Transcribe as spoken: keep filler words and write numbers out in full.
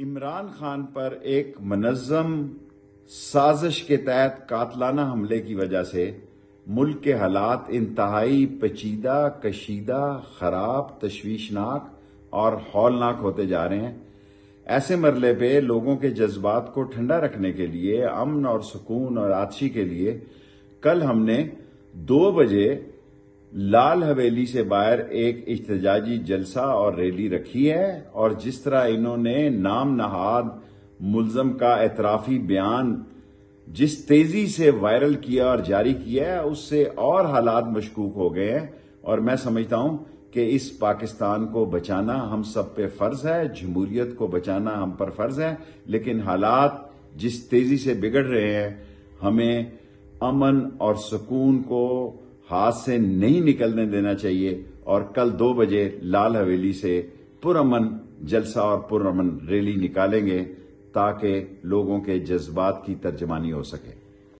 इमरान खान पर एक मनज़म साजिश के तहत कातलाना हमले की वजह से मुल्क के हालात इंतहाई पेचीदा, कशीदा, ख़राब, तशवीशनाक और हौलनाक होते जा रहे हैं। ऐसे मरले पे लोगों के जज्बात को ठंडा रखने के लिए, अमन और सुकून और आतशी के लिए कल हमने दो बजे लाल हवेली से बाहर एक इत्तेजाजी जलसा और रैली रखी है और जिस तरह इन्होंने नाम नहाद मुल्ज़म का एतराफी बयान जिस तेजी से वायरल किया और जारी किया है, उससे और हालात मशकूक हो गए हैं। और मैं समझता हूं कि इस पाकिस्तान को बचाना हम सब पे फर्ज है, जमहूरियत को बचाना हम पर फर्ज है, लेकिन हालात जिस तेजी से बिगड़ रहे हैं हमें अमन और सुकून को हाथ से नहीं निकलने देना चाहिए। और कल दो बजे लाल हवेली से पुरअमन जलसा और पुरअमन रैली निकालेंगे ताकि लोगों के जज्बात की तर्जमानी हो सके।